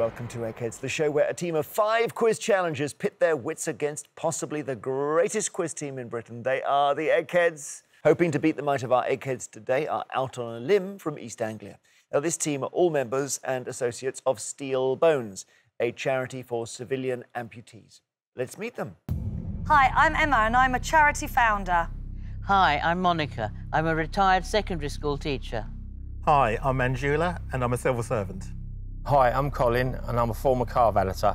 Welcome to Eggheads, the show where a team of 5 quiz challengers pit their wits against possibly the greatest quiz team in Britain. They are the Eggheads. Hoping to beat the might of our Eggheads today are Out on a Limb from East Anglia. Now, this team are all members and associates of Steel Bones, a charity for civilian amputees. Let's meet them. Hi, I'm Emma and I'm a charity founder. Hi, I'm Monica. I'm a retired secondary school teacher. Hi, I'm Manjula and I'm a civil servant. Hi, I'm Colin and I'm a former car valeter.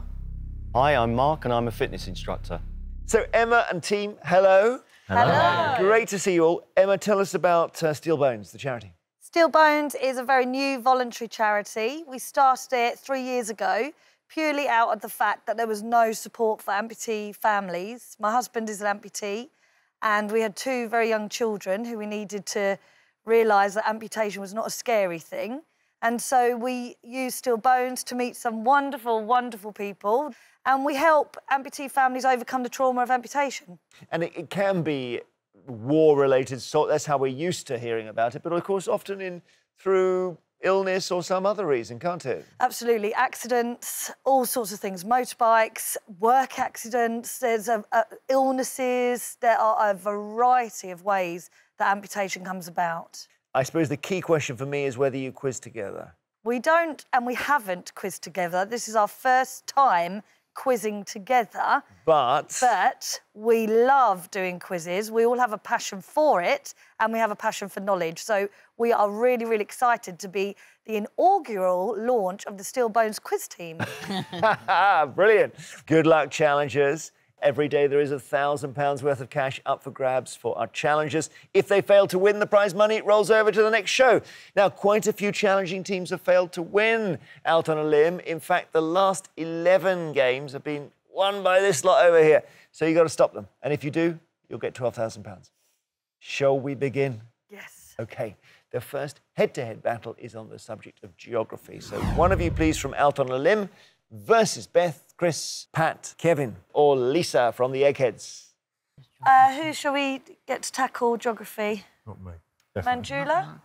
Hi, I'm Mark and I'm a fitness instructor. So Emma and team, hello. Hello. Hello. Great to see you all. Emma, tell us about Steel Bones, the charity. Steel Bones is a very new voluntary charity. We started it 3 years ago, purely out of the fact that there was no support for amputee families. My husband is an amputee and we had 2 very young children who we needed to realise that amputation was not a scary thing. And so we used Steel Bones to meet some wonderful, wonderful people and we help amputee families overcome the trauma of amputation. And it can be war-related, so that's how we're used to hearing about it, but of course often through illness or some other reason, can't it? Absolutely. Accidents, all sorts of things. Motorbikes, work accidents, there's illnesses. There are a variety of ways that amputation comes about. I suppose the key question for me is whether you quiz together. We don't and we haven't quizzed together. This is our first time quizzing together. But we love doing quizzes. We all have a passion for it and we have a passion for knowledge. So we are really, really excited to be the inaugural launch of the Steel Bones quiz team. Brilliant. Good luck, challengers. Every day there is £1,000 worth of cash up for grabs for our challengers. If they fail to win the prize money, it rolls over to the next show. Now, quite a few challenging teams have failed to win Out on a Limb. In fact, the last 11 games have been won by this lot over here. So you've got to stop them. And if you do, you'll get £12,000. Shall we begin? Yes. OK. The first head-to-head battle is on the subject of geography. So one of you, please, from Out on a Limb versus Beth, Chris, Pat, Kevin, or Lisa from the Eggheads. Who shall we get to tackle geography? Not me. Manjula?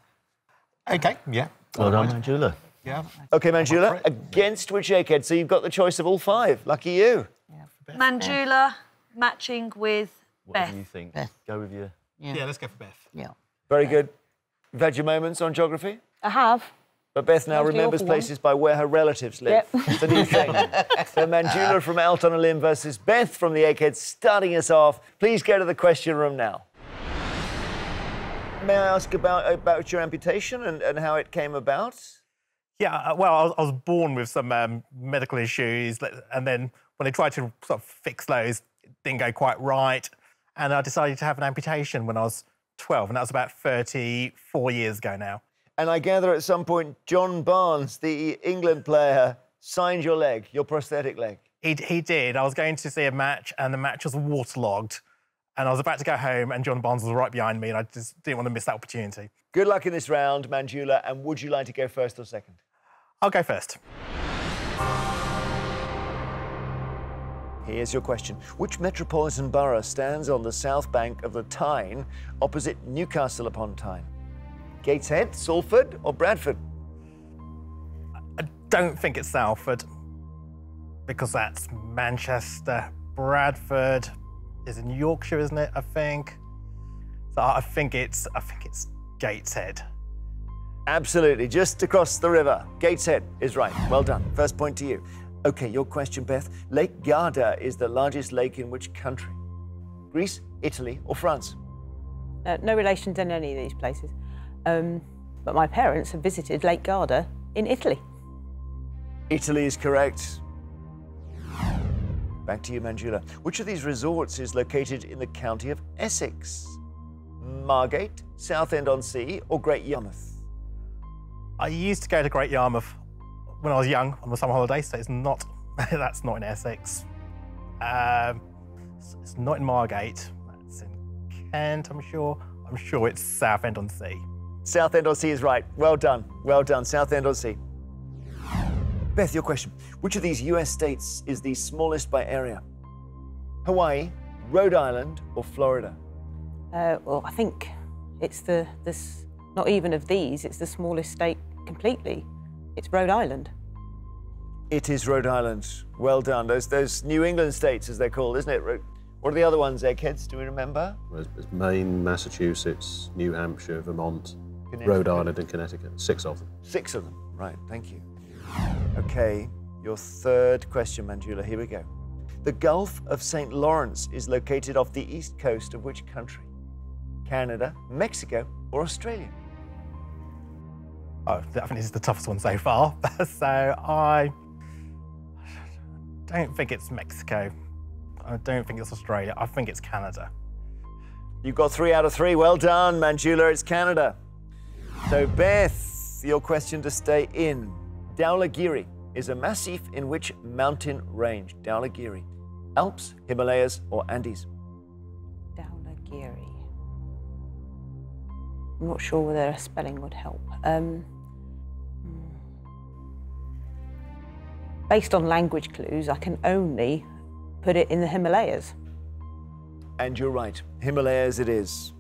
OK, yeah. Well done, Manjula. Yeah. OK, Manjula, against which Egghead? So you've got the choice of all 5. Lucky you. Yeah, Manjula matching with Beth. What do you think? Beth. Go with you. Yeah, let's go for Beth. Yeah. Very good. You've had your moments on geography? I have. But Beth now remembers places by where her relatives live. Yep. It's a new thing. So Manjula from Out on a Limb versus Beth from the Eggheads starting us off. Please go to the question room now. May I ask about your amputation and how it came about? Yeah, well, I was born with some medical issues, and then when they tried to sort of fix those, it didn't go quite right, and I decided to have an amputation when I was 12, and that was about 34 years ago now. And I gather at some point, John Barnes, the England player, signed your leg, your prosthetic leg. He did. I was going to see a match and the match was waterlogged. And I was about to go home and John Barnes was right behind me and I just didn't want to miss that opportunity. Good luck in this round, Manjula. And would you like to go first or second? I'll go first. Here's your question. Which metropolitan borough stands on the south bank of the Tyne opposite Newcastle upon Tyne? Gateshead, Salford or Bradford? I don't think it's Salford, because that's Manchester. Bradford is in Yorkshire, isn't it, I think? So I think it's Gateshead. Absolutely, just across the river. Gateshead is right. Well done. First point to you. OK, your question, Beth. Lake Garda is the largest lake in which country? Greece, Italy or France? No relations in any of these places. But my parents have visited Lake Garda in Italy. Italy is correct. Back to you, Manjula. Which of these resorts is located in the county of Essex? Margate, Southend-on-Sea or Great Yarmouth? I used to go to Great Yarmouth when I was young on the summer holiday, so it's not... that's not in Essex. It's not in Margate. That's in Kent, I'm sure. I'm sure it's Southend-on-Sea. Southend-on-Sea is right. Well done. Well done, Southend-on-Sea. Beth, your question. Which of these US states is the smallest by area? Hawaii, Rhode Island or Florida? Well, I think it's not even of these, it's the smallest state completely. It's Rhode Island. It is Rhode Island. Well done. Those New England states, as they're called, isn't it? What are the other ones, Eggheads? Do we remember? Well, it's Maine, Massachusetts, New Hampshire, Vermont, Rhode Island and Connecticut. 6 of them. 6 of them. Right, thank you. OK, your third question, Manjula. Here we go. The Gulf of St. Lawrence is located off the east coast of which country? Canada, Mexico, or Australia? Oh, I mean, this is the toughest one so far. So I don't think it's Mexico. I don't think it's Australia. I think it's Canada. You've got 3 out of 3. Well done, Manjula. It's Canada. So, Beth, your question to stay in. Dhaulagiri is a massif in which mountain range? Dhaulagiri. Alps, Himalayas, or Andes? Dhaulagiri. I'm not sure whether a spelling would help. Based on language clues, I can only put it in the Himalayas. And you're right, Himalayas it is.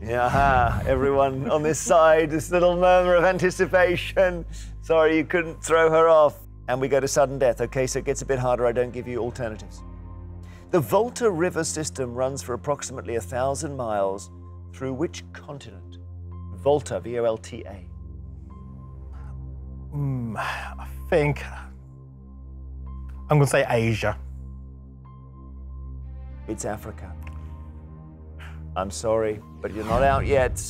Yeah, everyone on this side, this little murmur of anticipation. Sorry, you couldn't throw her off. And we go to sudden death. Okay, so it gets a bit harder. I don't give you alternatives. The Volta River system runs for approximately 1,000 miles through which continent? Volta, V-O-L-T-A. I think I'm going to say Asia. It's Africa. I'm sorry, but you're not out yet.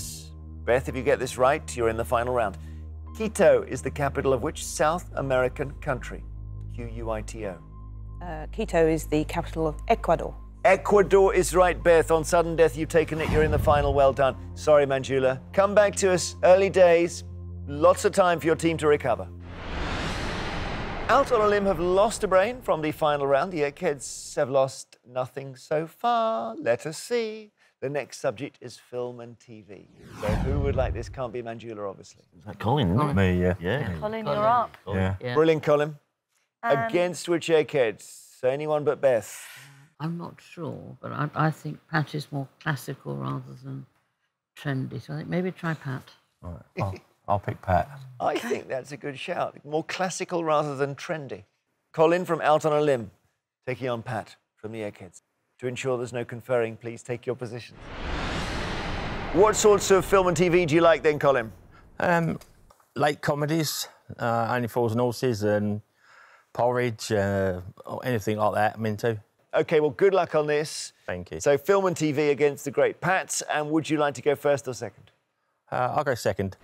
Beth, if you get this right, you're in the final round. Quito is the capital of which South American country? Q-U-I-T-O. Quito is the capital of Ecuador. Ecuador is right, Beth. On sudden death, you've taken it. You're in the final. Well done. Sorry, Manjula. Come back to us. Early days. Lots of time for your team to recover. Out on a limb have lost a brain from the final round. The Eggheads have lost nothing so far. Let us see. The next subject is film and TV. So who would like this? Can't be Manjula, obviously. Is that Colin? Not me, yeah. Colin, you're up. Yeah. Brilliant, Colin. Against which Eggheads? So anyone but Beth. I'm not sure, but I think Pat is more classical rather than trendy. So I think maybe try Pat. All right. I'll pick Pat. I think that's a good shout. More classical rather than trendy. Colin from Out on a Limb, taking on Pat from the Eggheads. To ensure there's no conferring, please take your positions. What sorts of film and TV do you like then, Colin? Late comedies, Only Fools and Horses and Porridge, or anything like that I'm into. OK, well, good luck on this. Thank you. So, film and TV against the great Pats. And would you like to go first or second? I'll go second.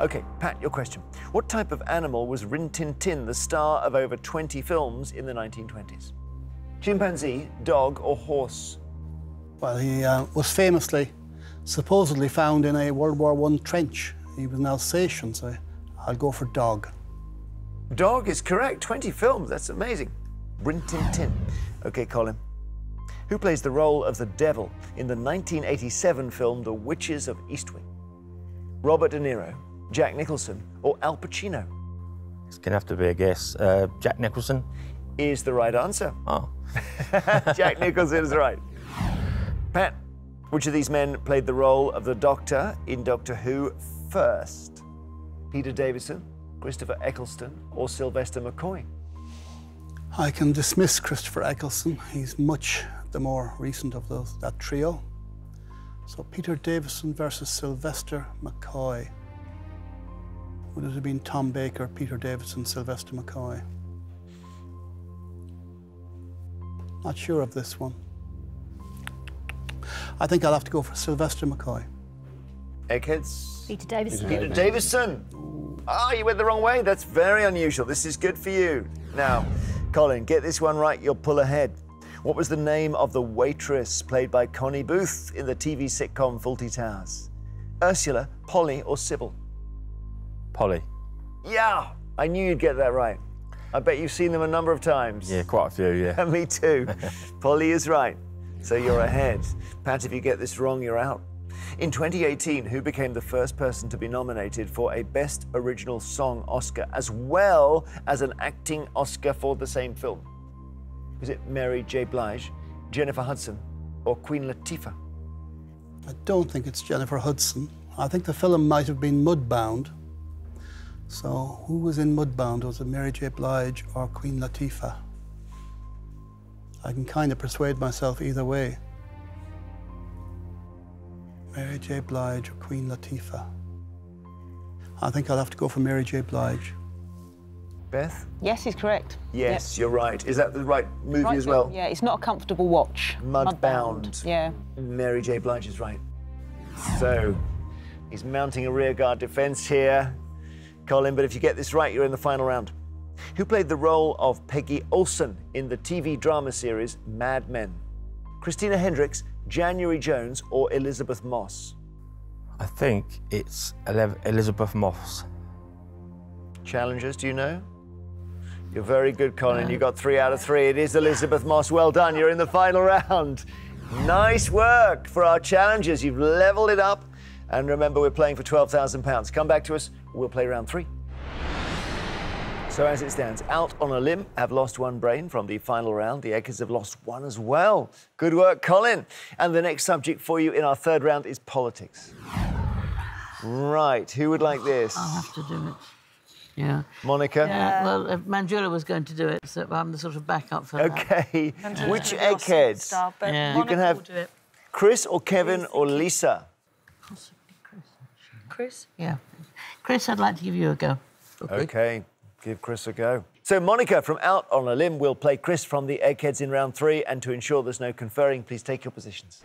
OK, Pat, your question. What type of animal was Rin Tin Tin, the star of over 20 films in the 1920s? Chimpanzee, dog or horse? Well, he was famously, supposedly found in a World War I trench. He was an Alsatian, so I'll go for dog. Dog is correct. 20 films. That's amazing. Rin Tin Tin. OK, Colin. Who plays the role of the devil in the 1987 film The Witches of Eastwick? Robert De Niro, Jack Nicholson or Al Pacino? It's going to have to be a guess. Jack Nicholson. Is the right answer. Oh. Jack Nicholson is right. Pat, which of these men played the role of the Doctor in Doctor Who first? Peter Davison, Christopher Eccleston or Sylvester McCoy? I can dismiss Christopher Eccleston. He's much the more recent of that trio. So Peter Davison versus Sylvester McCoy. Would it have been Tom Baker, Peter Davison, Sylvester McCoy? Not sure of this one. I think I'll have to go for Sylvester McCoy. Eggheads? Peter Davison. Peter Davison! Ah, you went the wrong way. That's very unusual. This is good for you. Now, Colin, get this one right, you'll pull ahead. What was the name of the waitress played by Connie Booth in the TV sitcom Fawlty Towers? Ursula, Polly or Sybil? Polly. Yeah, I knew you'd get that right. I bet you've seen them a number of times. Yeah, quite a few, yeah. Me too. Polly is right, so you're ahead. Pat, if you get this wrong, you're out. In 2018, who became the first person to be nominated for a Best Original Song Oscar, as well as an acting Oscar for the same film? Was it Mary J. Blige, Jennifer Hudson, or Queen Latifah? I don't think it's Jennifer Hudson. I think the film might have been Mudbound. So who was in Mudbound? Was it Mary J. Blige or Queen Latifah? I can kind of persuade myself either way. Mary J. Blige or Queen Latifah? I think I'll have to go for Mary J. Blige. Beth? Yes, he's correct. Yes, yep. You're right. Is that the right movie as well? Yeah, it's not a comfortable watch. Mudbound. Yeah. Mary J. Blige is right. So, he's mounting a rearguard defence here, Colin, but if you get this right, you're in the final round. Who played the role of Peggy Olson in the TV drama series Mad Men? Christina Hendricks, January Jones, or Elizabeth Moss? I think it's Elizabeth Moss. Challengers, do you know? You're very good, Colin. You got 3 out of 3. It is Elizabeth Moss. Well done. You're in the final round. Nice work for our challengers. You've leveled it up. And remember, we're playing for £12,000. Come back to us. We'll play round 3. So as it stands, out on a limb, have lost 1 brain from the final round. The Eggheads have lost 1 as well. Good work, Colin. And the next subject for you in our 3rd round is politics. Right. Who would like this? I'll have to do it. Yeah. Monica? Yeah, well, Manjula was going to do it, so I'm the sort of backup for that. OK. Which Eggheads? Star, yeah. You can have Chris or Kevin or Lisa. Possibly Chris. Chris? Yeah. Chris, I'd like to give you a go. OK. Give Chris a go. So, Monica, from Out on a Limb, will play Chris from the Eggheads in round 3. And to ensure there's no conferring, please take your positions.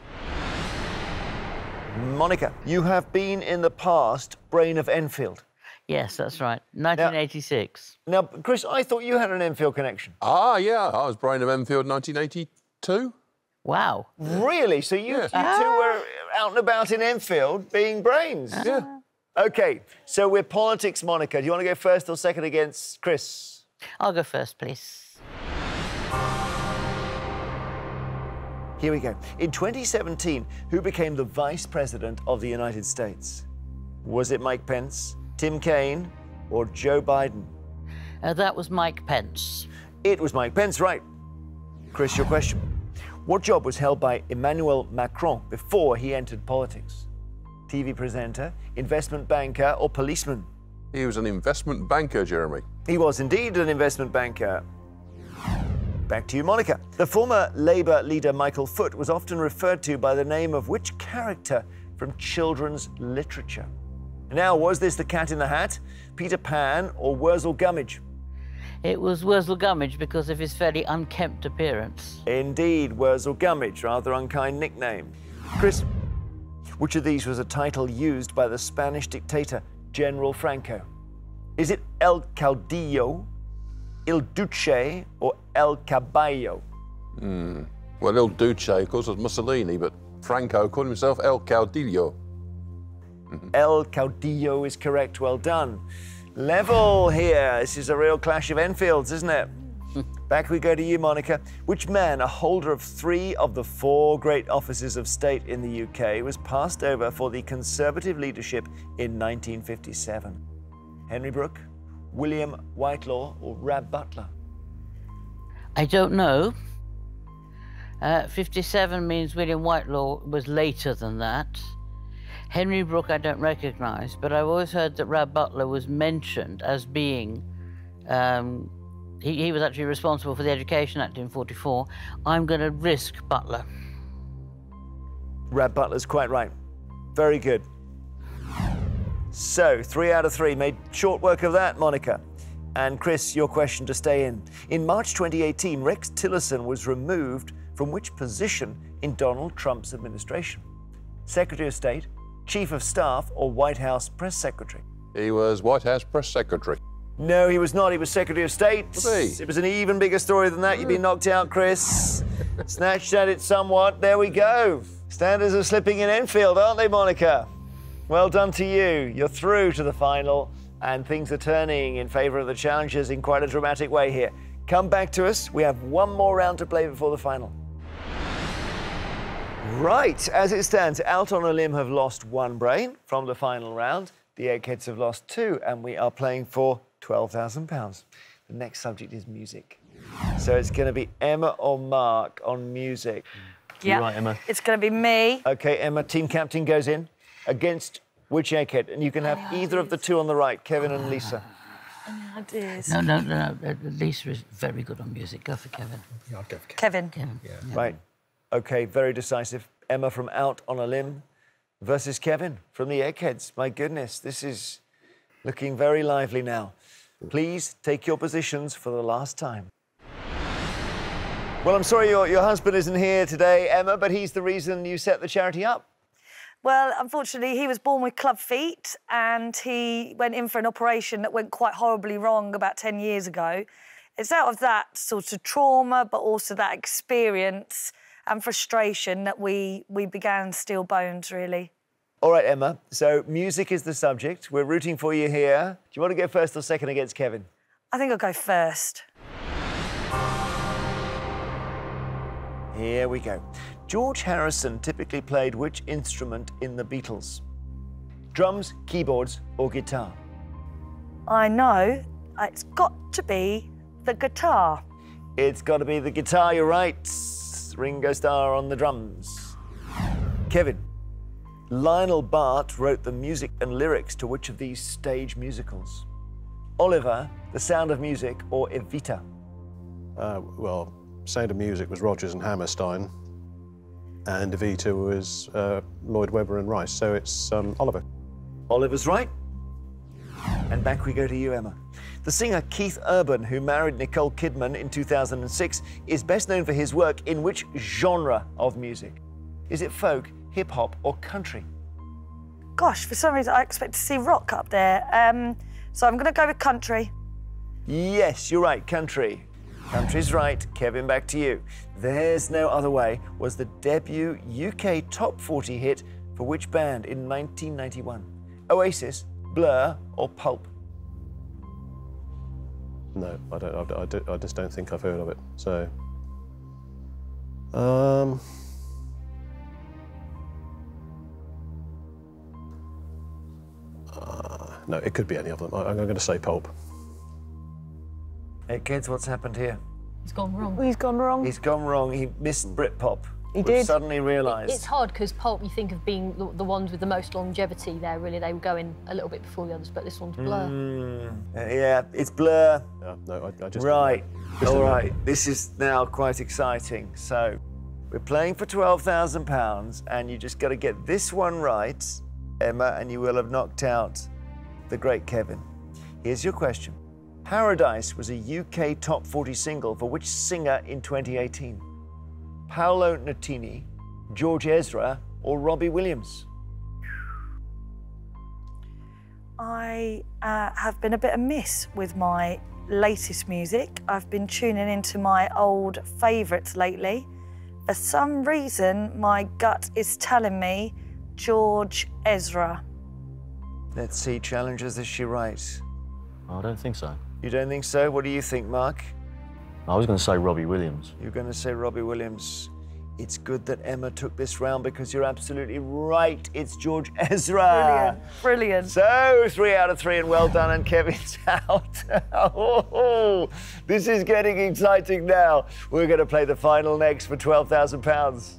Monica, you have been in the past Brain of Enfield. Yes, that's right. 1986. Now, Chris, I thought you had an Enfield connection. Ah, yeah. I was Brain of Enfield 1982. Wow. Really? So you two were out and about in Enfield being brains? Yeah. OK, so we're politics, Monica. Do you want to go first or second against Chris? I'll go first, please. Here we go. In 2017, who became the Vice President of the United States? Was it Mike Pence, Tim Kaine or Joe Biden? That was Mike Pence. It was Mike Pence, right. Chris, your question. What job was held by Emmanuel Macron before he entered politics? TV presenter, investment banker or policeman? He was an investment banker, Jeremy. He was indeed an investment banker. Back to you, Monica. The former Labour leader Michael Foot was often referred to by the name of which character from children's literature? Now, was this the Cat in the Hat, Peter Pan or Wurzel Gummidge? It was Wurzel Gummidge because of his fairly unkempt appearance. Indeed, Wurzel Gummidge, rather unkind nickname. Chris, which of these was a title used by the Spanish dictator, General Franco? Is it El Caudillo, Il Duce or El Caballo? Well, Il Duce, of course, was Mussolini, but Franco called himself El Caudillo. El Caudillo is correct. Well done. Level here. This is a real clash of Enfields, isn't it? Back we go to you, Monica. Which man, a holder of 3 of the 4 great offices of state in the UK, was passed over for the Conservative leadership in 1957? Henry Brooke, William Whitelaw or Rab Butler? I don't know. 57 means William Whitelaw was later than that. Henry Brooke I don't recognise, but I've always heard that Rab Butler was mentioned as being... he was actually responsible for the Education Act in 44. I'm going to risk Butler. Rab Butler's quite right. Very good. So, 3 out of 3. Made short work of that, Monica. And Chris, your question to stay in. In March 2018, Rex Tillerson was removed from which position in Donald Trump's administration? Secretary of State, Chief of Staff or White House Press Secretary? He was White House Press Secretary. No, he was not. He was Secretary of State. Was he? It was an even bigger story than that. You've been knocked out, Chris. Snatched at it somewhat. There we go. Standards are slipping in Enfield, aren't they, Monica? Well done to you. You're through to the final, and things are turning in favour of the challengers in quite a dramatic way here. Come back to us. We have 1 more round to play before the final. Right, as it stands, Out on a Limb have lost 1 brain from the final round. The Eggheads have lost 2, and we are playing for £12,000. The next subject is music. So it's going to be Emma or Mark on music. Yeah. You're right, Emma. It's going to be me. OK, Emma, team captain goes in against which Egghead? And you can have either of the 2 on the right, Kevin and Lisa. Oh, dear. No. Lisa is very good on music. Go for Kevin. Yeah, I'll go for Kevin. Yeah. Right. OK, very decisive. Emma from Out on a Limb versus Kevin from the Eggheads. My goodness, this is looking very lively now. Please take your positions for the last time. Well, I'm sorry your husband isn't here today, Emma, but he's the reason you set the charity up. Well, unfortunately, he was born with club feet and he went in for an operation that went quite horribly wrong about 10 years ago. It's out of that sort of trauma, but also that experience and frustration that we began Steel Bones, really. All right, Emma, so music is the subject. We're rooting for you here. Do you want to go first or second against Kevin? I think I'll go first. Here we go. George Harrison typically played which instrument in The Beatles? Drums, keyboards or guitar? I know. It's got to be the guitar. It's got to be the guitar, you're right. Ringo Starr on the drums. Kevin, Lionel Bart wrote the music and lyrics to which of these stage musicals? Oliver, The Sound of Music or Evita? Well, Sound of Music was Rodgers and Hammerstein, and Evita was Lloyd Webber and Rice, so it's Oliver. Oliver's right. And back we go to you, Emma. The singer Keith Urban, who married Nicole Kidman in 2006, is best known for his work in which genre of music? Is it folk, hip-hop or country? Gosh, for some reason I expect to see rock up there, so I'm going to go with country. Yes, you're right, country. Country's right. Kevin, back to you. There's No Other Way was the debut UK Top 40 hit for which band in 1991? Oasis, Blur or Pulp? No, I just don't think I've heard of it, so... no, it could be any of them. I'm going to say Pulp. Hey, kids, what's happened here? He's gone wrong. He's gone wrong. He's gone wrong. He missed Britpop. He did. Suddenly realised. It's hard because Pulp, you think of being the ones with the most longevity there, really. They were going a little bit before the others, but this one's Blur. Yeah, it's Blur. No, I just... Right. All right. This is now quite exciting. So we're playing for £12,000 and you just got to get this one right, Emma, and you will have knocked out the great Kevin. Here's your question. Paradise was a UK Top 40 single for which singer in 2018? Paolo Nutini, George Ezra, or Robbie Williams? I have been a bit amiss with my latest music. I've been tuning into my old favourites lately. For some reason, my gut is telling me George Ezra. Let's see, challengers, is she right? I don't think so. You don't think so? What do you think, Mark? I was going to say Robbie Williams. You're going to say Robbie Williams. It's good that Emma took this round because you're absolutely right. It's George Ezra. Brilliant, brilliant. So 3 out of 3 and well done, and Kevin's out. Oh, this is getting exciting now. We're going to play the final next for £12,000.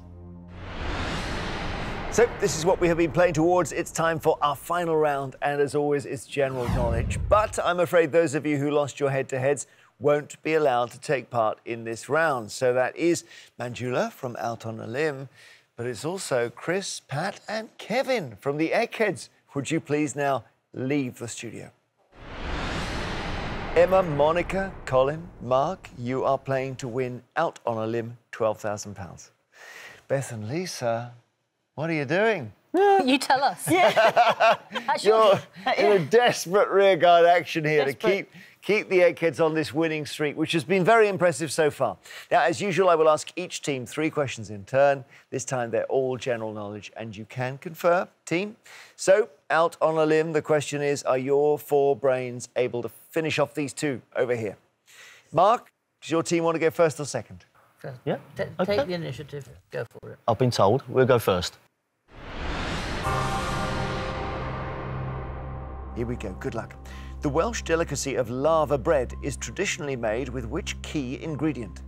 So this is what we have been playing towards. It's time for our final round, and as always, it's general knowledge. But I'm afraid those of you who lost your head-to-heads won't be allowed to take part in this round. So that is Manjula from Out on a Limb, but it's also Chris, Pat, and Kevin from the Eggheads. Would you please now leave the studio? Emma, Monica, Colin, Mark, you are playing to win Out on a Limb £12,000. Beth and Lisa. What are you doing? You tell us. Yeah. You're in a desperate rearguard action here to keep the Eggheads on this winning streak, which has been very impressive so far. Now, as usual, I will ask each team 3 questions in turn. This time, they're all general knowledge, and you can confer, team. So, Out on a Limb, the question is, are your 4 brains able to finish off these 2 over here? Mark, does your team want to go first or second? Yeah. Take the initiative. Go for it. I've been told. We'll go first. Here we go. Good luck. The Welsh delicacy of lava bread is traditionally made with which key ingredient?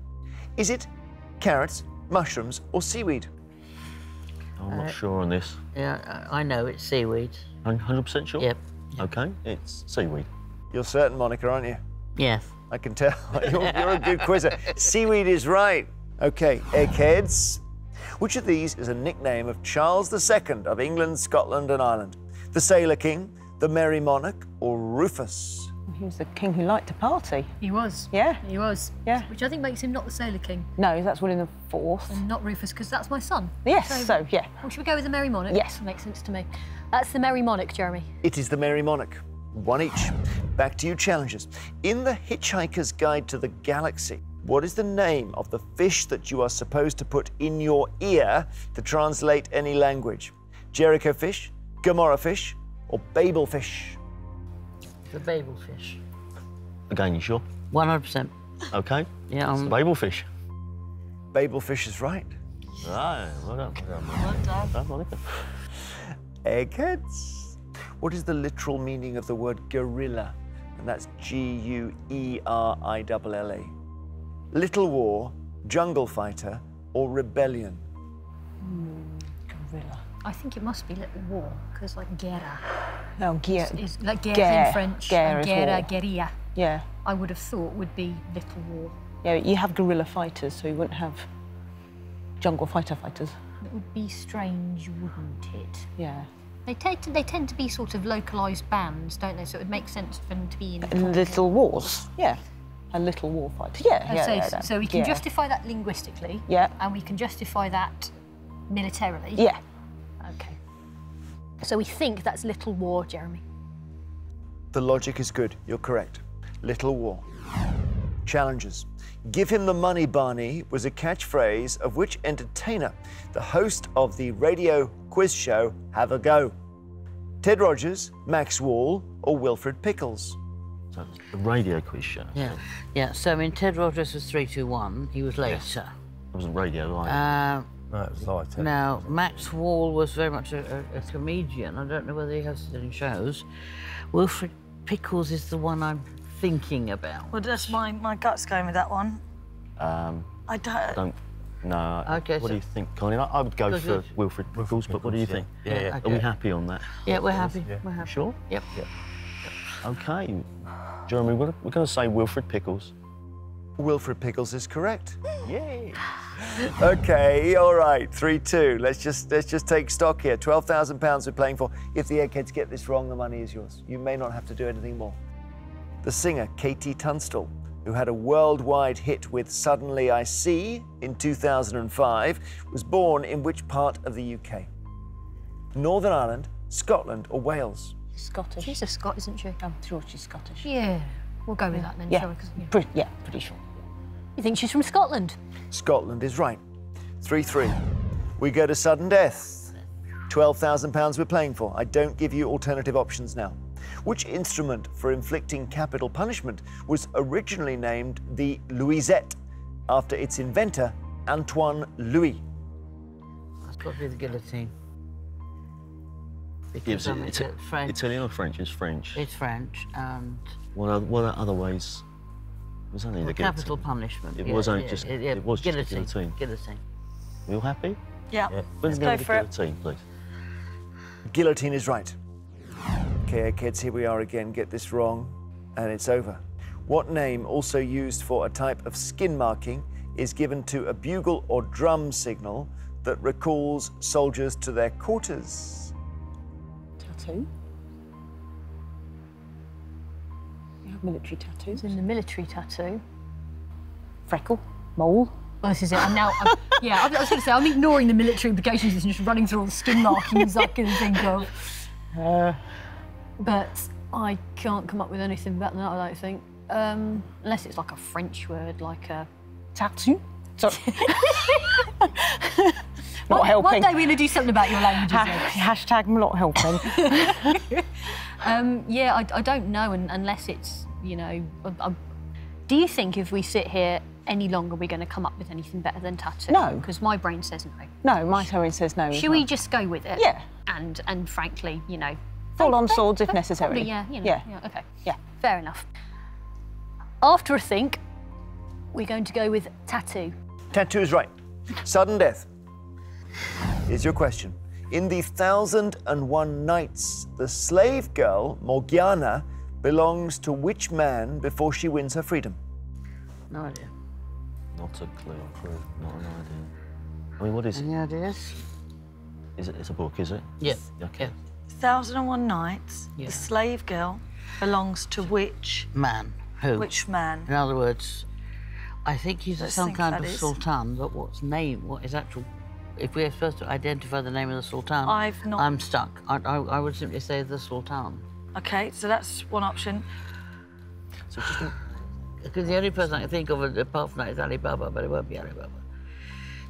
Is it carrots, mushrooms or seaweed? I'm not sure on this. Yeah, I know it's seaweed. 100% sure? Yep. OK, it's seaweed. You're certain, Monica, aren't you? Yes. I can tell. You're a good quizzer. Seaweed is right. Okay, Eggheads. Which of these is a nickname of Charles II of England, Scotland and Ireland? The Sailor King, the Merry Monarch or Rufus? He was the king who liked to party. He was. Yeah. He was. Yeah. Which I think makes him not the Sailor King. No, that's William the Fourth. And not Rufus, because that's my son. Yes, so yeah. Well, should we go with the Merry Monarch? Yes. That makes sense to me. That's the Merry Monarch, Jeremy. It is the Merry Monarch. One each. Back to you, challengers. In The Hitchhiker's Guide to the Galaxy, what is the name of the fish that you are supposed to put in your ear to translate any language? Jericho fish, Gomorrah fish, or Babel fish? The Babel fish. Again, you sure? 100%. OK. Yeah, it's the Babel fish. Babel fish is right. Right, well done. Well done. Eggheads. What is the literal meaning of the word guerrilla? And that's G-U-E-R-I-L-L-A. Little war, jungle fighter, or rebellion? Guerrilla. I think it must be little war, because like guerra. No, guerre. Like guerre in French. Guerre, guerrilla. Yeah. I would have thought would be little war. Yeah, you have guerrilla fighters, so you wouldn't have jungle fighters. It would be strange, wouldn't it? Yeah. They tend to be sort of localised bands, don't they? So it would make sense for them to be in little wars. Yeah. A little war fighter. Yeah. So we can justify that linguistically. Yeah. And we can justify that militarily. Yeah. Okay. So we think that's little war, Jeremy. The logic is good. You're correct. Little war. Challengers. Give him the money, Barney, was a catchphrase of which entertainer? The host of the radio quiz show Have a Go. Ted Rogers, Max Wall or Wilfred Pickles? So it's the radio quiz show. Yeah. Yeah, so I mean, Ted Rogers was 321. He was later. It wasn't radio, right? No, it was lighter. Now, Max Wall was very much a comedian. I don't know whether he has any shows. Wilfred Pickles is the one I'm thinking about. Well, that's my gut's going with that one. I don't know. Okay, what do you think, Colin? I would go for Wilfred Pickles, but what do you think? Yeah. Okay. Are we happy on that? Yeah, we're happy. Yeah. We're happy. Sure? Yep. OK. Jeremy, we're going to say Wilfred Pickles. Wilfred Pickles is correct. Yay! OK, all right, 3-2. Let's just take stock here. £12,000 we're playing for. If the Eggheads get this wrong, the money is yours. You may not have to do anything more. The singer Katie Tunstall, who had a worldwide hit with Suddenly I See in 2005, was born in which part of the UK? Northern Ireland, Scotland or Wales? Scottish. She's a Scot, isn't she? I'm sure she's Scottish. Yeah. We'll go with that then, shall we? Yeah, pretty sure. You think she's from Scotland? Scotland is right. 3-3. We go to sudden death. £12,000 we're playing for. I don't give you alternative options now. Which instrument for inflicting capital punishment was originally named the Louisette after its inventor, Antoine Louis? That's got to be the guillotine. Because Italian or French? It's French. It's French, and... What are other ways? It was only the guillotine. Capital punishment. It was just guillotine. Guillotine. Are we all happy? Yeah. Let's go for guillotine, please. Guillotine is right. OK, kids, here we are again. Get this wrong, and it's over. What name, also used for a type of skin marking, is given to a bugle or drum signal that recalls soldiers to their quarters? Tattoo. Military tattoos. In the military tattoo. Freckle. Mole. Well, this is it. I was going to say, I'm ignoring the military implications and just running through all the skin markings I can think of. But I can't come up with anything better than that, I don't think. Unless it's like a French word, like a... tattoo? Sorry. Not helping. One day we're going to do something about your languages. Hashtag not helping. I don't know, unless it's, you know... do you think if we sit here any longer we're going to come up with anything better than tattoo? No. Because my brain says no. No, my brain says no. Should we just go with it? Yeah. And frankly, you know... Full-on swords if necessary. Probably, yeah. OK. Yeah. Fair enough. After a think, we're going to go with tattoo. Tattoo is right. Sudden death. Here's your question. In the 1001 Nights, the slave girl, Morgiana, belongs to which man before she wins her freedom? No idea. Not a clue. Not an idea. I mean, what is it? Any ideas? Is it? It's a book, is it? Yes. Okay. Yeah. 1001 Nights. Yeah. The slave girl belongs to which man? Who? Which man? In other words, I think he's some kind of sultan. But what's name? What is actual? If we're supposed to identify the name of the sultan, I'm stuck. I would simply say the sultan. Okay, so that's one option. So because the only person I can think of apart from that is Ali Baba, but it won't be Ali Baba.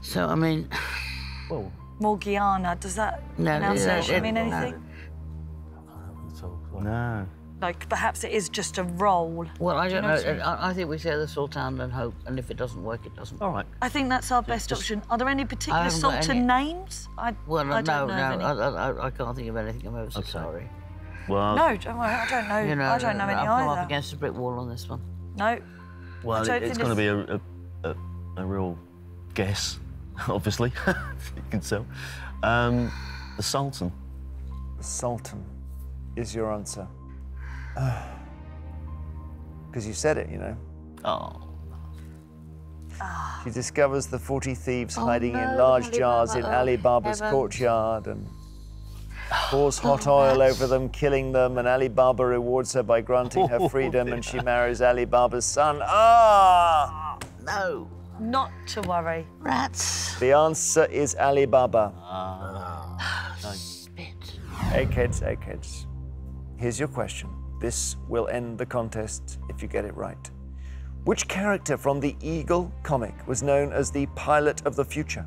So I mean, well, Morgiana. Does that pronunciation mean anything? No. Like perhaps it is just a role. Well, I don't know. I think we say the sultan and hope, and if it doesn't work, it doesn't. All right. I think that's our best option. Are there any particular sultan names? I can't think of anything. I'm ever so sorry. Well, no, don't worry. I don't know. You know, I don't know any either. I'm up against a brick wall on this one. No. Well, it's going to be a real guess, obviously. You can tell. The sultan. The sultan is your answer. Because you said it, you know. Oh. She discovers the 40 thieves hiding in large jars in Ali Baba's courtyard and pours hot oil over them, killing them, and Ali Baba rewards her by granting her freedom and she marries Ali Baba's son. Ah! No. Not to worry. Rats. The answer is Ali Baba. Spit. Eggheads. Here's your question. This will end the contest if you get it right. Which character from the Eagle comic was known as the Pilot of the Future?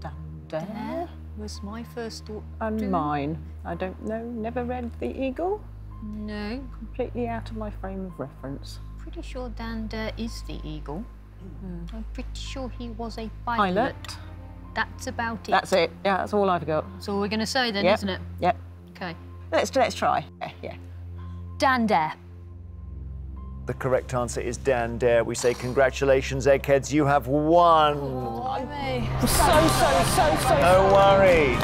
Dan Dare was my first thought. And mine. I don't know, never read the Eagle. No. Completely out of my frame of reference. Pretty sure Dan Dare is the Eagle. Mm. I'm pretty sure he was a pilot. That's about it. That's it, yeah, that's all I've got. That's all we're going to say then, isn't it? Yep. Okay. Let's try. Yeah. Dan Dare. The correct answer is Dan Dare. We say congratulations, Eggheads. You have won. Oh, I'm so. Don't worry.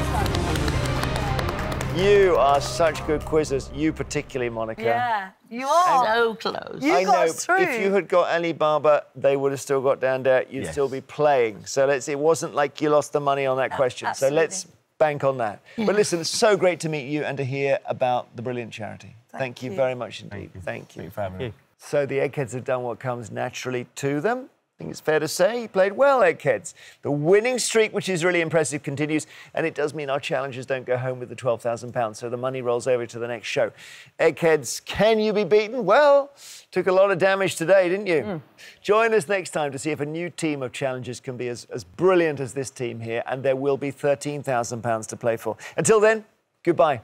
You are such good quizzes. You particularly, Monica. Yeah, you are. So close. You got us through. If you had got Ali Baba, they would have still got Dan Dare. You'd still be playing. So it wasn't like you lost the money on that question. Absolutely. So let's bank on that. Yeah. But listen, it's so great to meet you and to hear about the brilliant charity. Thank you very much indeed. Thank you. Thank you for having me. So the Eggheads have done what comes naturally to them. I think it's fair to say you played well, Eggheads. The winning streak, which is really impressive, continues, and it does mean our challengers don't go home with the £12,000, so the money rolls over to the next show. Eggheads, can you be beaten? Well, took a lot of damage today, didn't you? Mm. Join us next time to see if a new team of challengers can be as brilliant as this team here, and there will be £13,000 to play for. Until then, goodbye.